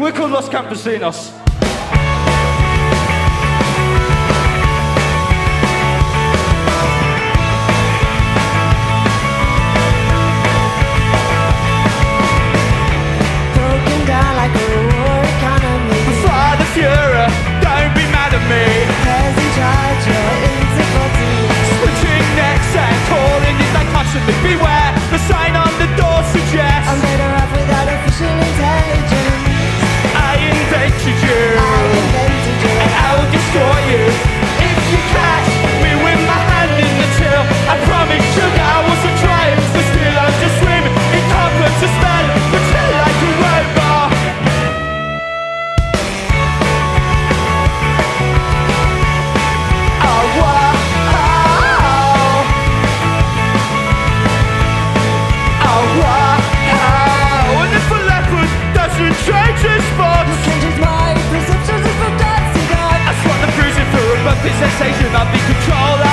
We're called Los Campesinos. Broken down like a war economy. Before the Fuhrer, don't be mad at me. There's in charge, you're into body. Switching necks and calling you dichotomy. Beware, the sign on the door suggests I'm better off without official intelligence. I invented you, and I will destroy you. If you catch me with my hand in the till, I promise sugar I wasn't trying, so still I'm just swimming in cobwebs to smell, pretend like a robot. Oh, wow. Oh, wow. And if a leopard doesn't change his spots, my perceptions of fantastic. I swat the bruising for a bumpy sensation. I'll be controlled.